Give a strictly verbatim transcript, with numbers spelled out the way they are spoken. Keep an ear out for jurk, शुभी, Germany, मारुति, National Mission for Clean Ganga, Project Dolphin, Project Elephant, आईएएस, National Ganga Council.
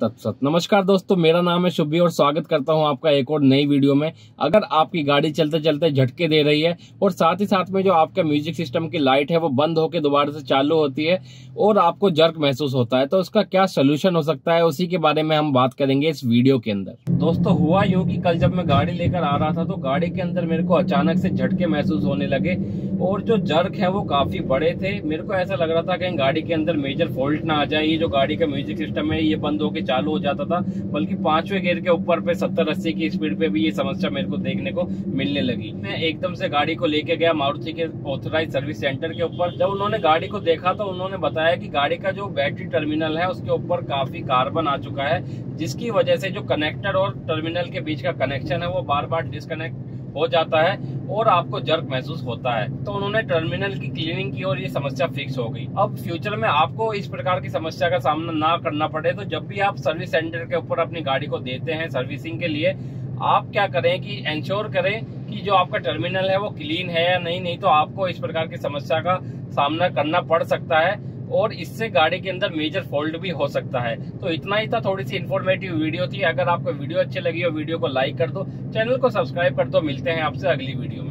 तत्सत। नमस्कार दोस्तों, मेरा नाम है शुभी और स्वागत करता हूं आपका एक और नई वीडियो में। अगर आपकी गाड़ी चलते चलते झटके दे रही है और साथ ही साथ में जो आपका म्यूजिक सिस्टम की लाइट है वो बंद होकर दोबारा से चालू होती है और आपको जर्क महसूस होता है, तो उसका क्या सोल्यूशन हो सकता है उसी के बारे में हम बात करेंगे इस वीडियो के अंदर। दोस्तों, हुआ यूं कि कल जब मैं गाड़ी लेकर आ रहा था तो गाड़ी के अंदर मेरे को अचानक से झटके महसूस होने लगे और जो जर्क है वो काफी बड़े थे। मेरे को ऐसा लग रहा था कहीं गाड़ी के अंदर मेजर फॉल्ट ना आ जाए। ये जो गाड़ी का म्यूजिक सिस्टम है ये बंद होकर चालू हो जाता था, बल्कि पांचवें गियर के ऊपर पे सत्तर अस्सी की स्पीड पे भी ये समस्या मेरे को देखने को मिलने लगी। मैं एकदम से गाड़ी को लेके गया मारुति के ऑथराइज सर्विस सेंटर के ऊपर। जब उन्होंने गाड़ी को देखा तो उन्होंने बताया कि गाड़ी का जो बैटरी टर्मिनल है उसके ऊपर काफी कार्बन आ चुका है, जिसकी वजह से जो कनेक्टर और टर्मिनल के बीच का कनेक्शन है वो बार बार डिस्कनेक्ट हो जाता है और आपको जर्क महसूस होता है। तो उन्होंने टर्मिनल की क्लीनिंग की और ये समस्या फिक्स हो गई। अब फ्यूचर में आपको इस प्रकार की समस्या का सामना ना करना पड़े तो जब भी आप सर्विस सेंटर के ऊपर अपनी गाड़ी को देते हैं सर्विसिंग के लिए, आप क्या करें कि इंश्योर करें कि जो आपका टर्मिनल है वो क्लीन है या नहीं, नहीं तो आपको इस प्रकार की समस्या का सामना करना पड़ सकता है और इससे गाड़ी के अंदर मेजर फॉल्ट भी हो सकता है। तो इतना ही था, थोड़ी सी इन्फॉर्मेटिव वीडियो थी। अगर आपको वीडियो अच्छी लगी हो वीडियो को लाइक कर दो, चैनल को सब्सक्राइब कर दो। मिलते हैं आपसे अगली वीडियो में।